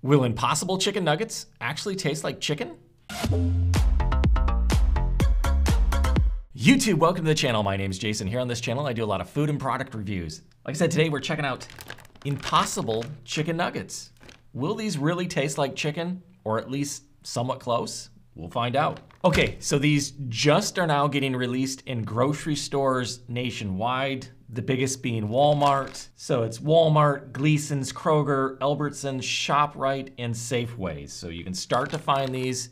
Will Impossible Chicken Nuggets actually taste like chicken? YouTube, welcome to the channel. My name's Jason. Here on this channel, I do a lot of food and product reviews. Like I said, today we're checking out Impossible Chicken Nuggets. Will these really taste like chicken, or at least somewhat close? We'll find out. Okay, so these just are now getting released in grocery stores nationwide, the biggest being Walmart. So it's Walmart, Gleason's, Kroger, Albertsons, ShopRite, and Safeway. So you can start to find these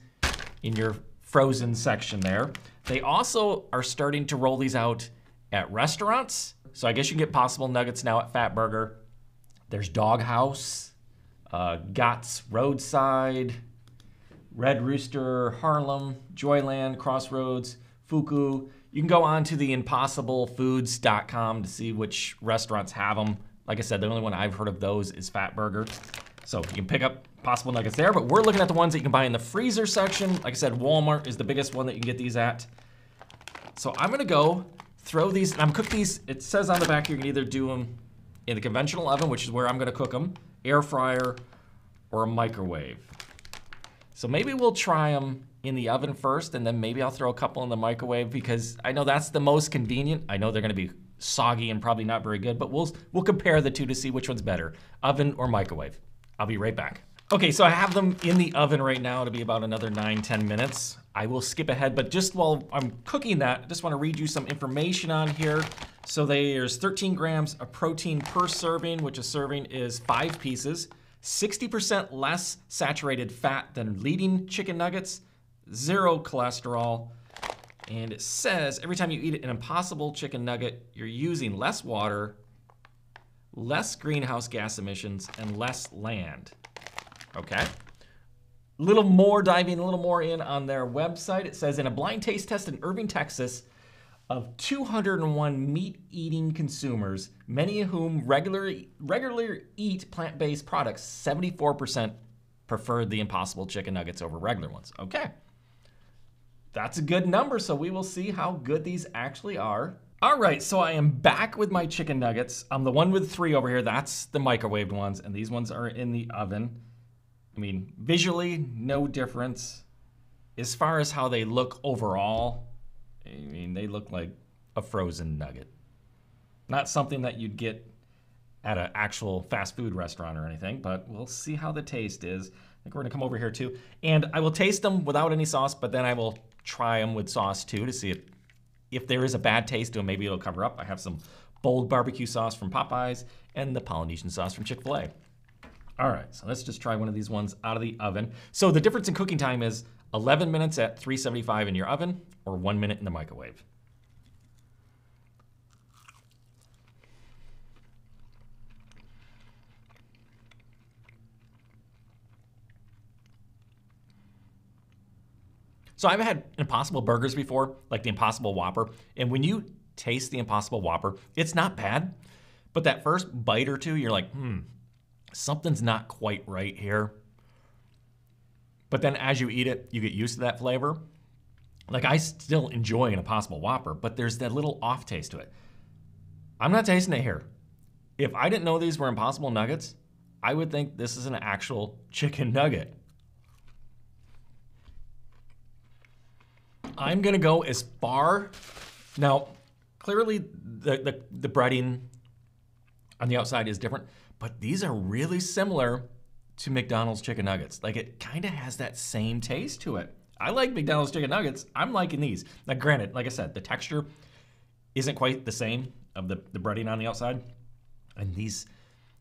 in your frozen section there. They also are starting to roll these out at restaurants. So I guess you can get Impossible Nuggets now at Fatburger. There's Doghouse, Gotts Roadside, Red Rooster, Harlem, Joyland, Crossroads, Fuku. You can go on to the impossiblefoods.com to see which restaurants have them. Like I said, the only one I've heard of those is Fatburger. So you can pick up Impossible Nuggets there, but we're looking at the ones that you can buy in the freezer section. Like I said, Walmart is the biggest one that you can get these at. So I'm gonna go throw these, and I'm cook these, it says on the back you can either do them in the conventional oven, which is where I'm gonna cook them, air fryer, or a microwave. So maybe we'll try them in the oven first, and then maybe I'll throw a couple in the microwave because I know that's the most convenient. I know they're gonna be soggy and probably not very good, but we'll compare the two to see which one's better, oven or microwave. I'll be right back. Okay, so I have them in the oven right now. It'll be about another 9-10 minutes. I will skip ahead, but just while I'm cooking that, I just wanna read you some information on here. So there's 13 grams of protein per serving, which a serving is 5 pieces. 60% less saturated fat than leading chicken nuggets, 0 cholesterol, and it says every time you eat an Impossible Chicken Nugget, you're using less water, less greenhouse gas emissions, and less land. Okay. A little more in on their website. It says in a blind taste test in Irving, Texas, of 201 meat-eating consumers, many of whom regularly eat plant-based products, 74% preferred the Impossible Chicken Nuggets over regular ones. Okay, that's a good number, so we will see how good these actually are. All right, so I am back with my chicken nuggets. The one with 3 over here, that's the microwaved ones, and these ones are in the oven. I mean, visually, no difference. As far as how they look overall, I mean, they look like a frozen nugget. Not something that you'd get at an actual fast food restaurant or anything, but we'll see how the taste is. I think we're gonna come over here too. And I will taste them without any sauce, but then I will try them with sauce too to see if there is a bad taste to them, maybe it'll cover up. I have some bold barbecue sauce from Popeyes and the Polynesian sauce from Chick-fil-A. All right, so let's just try one of these ones out of the oven. So the difference in cooking time is 11 minutes at 375 in your oven or 1 minute in the microwave. So I've had Impossible Burgers before, like the Impossible Whopper, and when you taste the Impossible Whopper, it's not bad, but that first bite or two, you're like, something's not quite right here. But then as you eat it, you get used to that flavor. Like I still enjoy an Impossible Whopper, but there's that little off taste to it. I'm not tasting it here. If I didn't know these were Impossible Nuggets, I would think this is an actual chicken nugget. I'm gonna go as far, now clearly the breading on the outside is different, but these are really similar to McDonald's chicken nuggets. Like it kind of has that same taste to it. I like McDonald's chicken nuggets. I'm liking these. Now granted, like I said, the texture isn't quite the same of the breading on the outside. And these,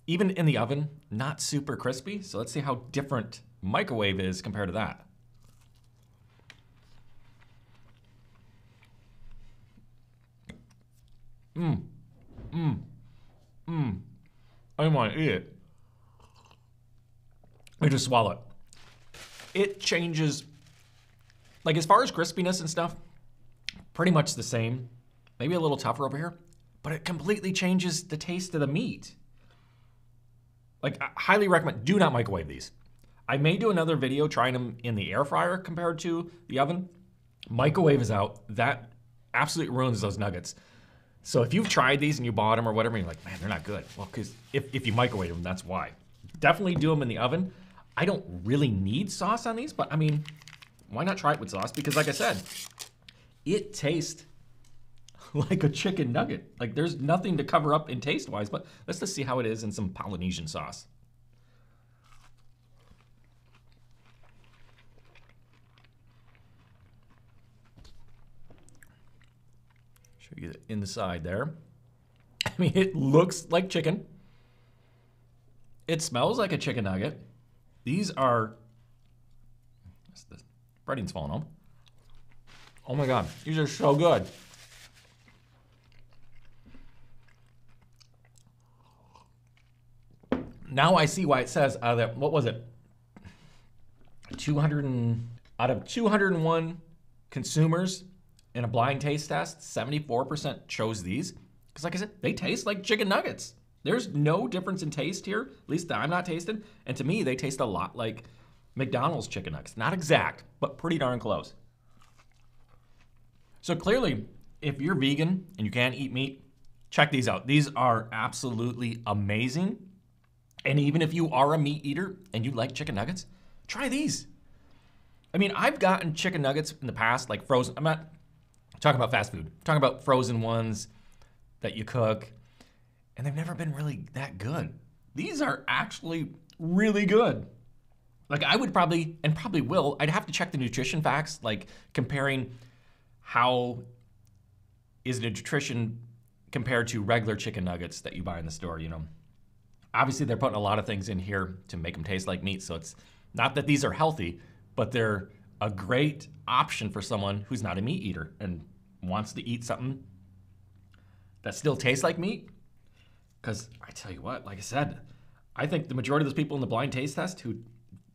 even in the oven, not super crispy. So let's see how different microwave is compared to that. I want to eat it. I just swallow it. It changes, like as far as crispiness and stuff, pretty much the same. Maybe a little tougher over here, but it completely changes the taste of the meat. Like I highly recommend, do not microwave these. I may do another video trying them in the air fryer compared to the oven. Microwave is out, that absolutely ruins those nuggets. So if you've tried these and you bought them or whatever, and you're like, man, they're not good. Well, because if you microwave them, that's why. Definitely do them in the oven. I don't really need sauce on these, but I mean, why not try it with sauce? Because like I said, it tastes like a chicken nugget. Like there's nothing to cover up in taste-wise, but let's just see how it is in some Polynesian sauce. Show you the inside there. I mean, it looks like chicken. It smells like a chicken nugget. These are, the breading's falling off. Oh my God, these are so good. Now I see why it says out of that, what was it? 201 consumers in a blind taste test, 74% chose these. Because like I said, they taste like chicken nuggets. There's no difference in taste here, at least that I'm not tasting. And to me, they taste a lot like McDonald's chicken nuggets. Not exact, but pretty darn close. So clearly, if you're vegan and you can't eat meat, check these out. These are absolutely amazing. And even if you are a meat eater and you like chicken nuggets, try these. I mean, I've gotten chicken nuggets in the past, like frozen. I'm not talking about fast food. I'm talking about frozen ones that you cook. And they've never been really that good. These are actually really good. Like I would probably, and probably will, I'd have to check the nutrition facts, like comparing how is the nutrition compared to regular chicken nuggets that you buy in the store, you know. Obviously they're putting a lot of things in here to make them taste like meat, so it's not that these are healthy, but they're a great option for someone who's not a meat eater and wants to eat something that still tastes like meat. Because I tell you what, like I said, I think the majority of those people in the blind taste test who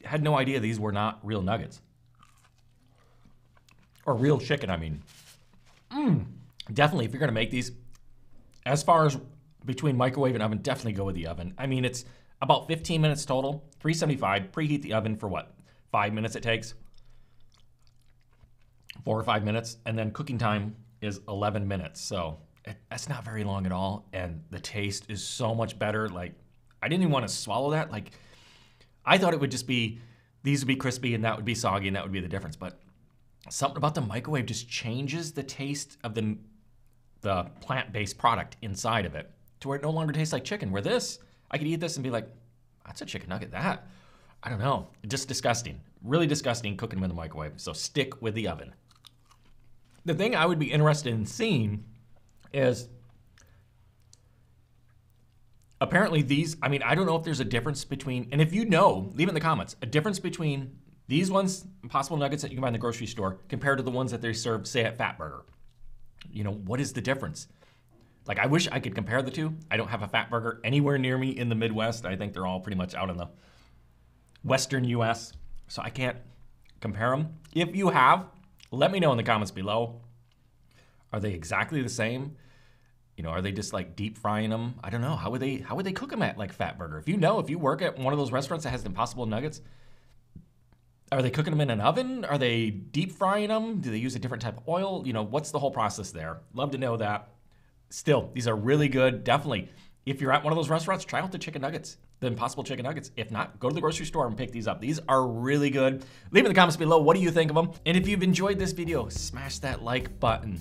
had no idea these were not real nuggets. Or real chicken, I mean. Definitely, if you're gonna make these, as far as between microwave and oven, definitely go with the oven. I mean, it's about 15 minutes total, 375, preheat the oven for what, 5 minutes it takes? 4 or 5 minutes, and then cooking time is 11 minutes, so. That's not very long at all, and the taste is so much better. Like, I didn't even want to swallow that. Like, I thought it would just be, these would be crispy and that would be soggy and that would be the difference, but something about the microwave just changes the taste of the plant-based product inside of it to where it no longer tastes like chicken. Where this, I could eat this and be like, that's a chicken nugget, that. I don't know, just disgusting. Really disgusting cooking them in the microwave, so stick with the oven. The thing I would be interested in seeing is apparently these, I mean, I don't know if there's a difference between, and if you know, leave it in the comments, a difference between these ones, Impossible Nuggets that you can buy in the grocery store compared to the ones that they serve, say at Fatburger. You know, what is the difference? Like, I wish I could compare the two. I don't have a Fatburger anywhere near me in the Midwest. I think they're all pretty much out in the Western US, so I can't compare them. If you have, let me know in the comments below. Are they exactly the same? You know, are they just like deep frying them? I don't know. How would they cook them at like Fatburger? If you know, if you work at one of those restaurants that has the Impossible Nuggets, are they cooking them in an oven? Are they deep frying them? Do they use a different type of oil? You know, what's the whole process there? Love to know that. Still, these are really good. Definitely, if you're at one of those restaurants, try out the chicken nuggets, the Impossible Chicken Nuggets. If not, go to the grocery store and pick these up. These are really good. Leave in the comments below, what do you think of them? And if you've enjoyed this video, smash that like button.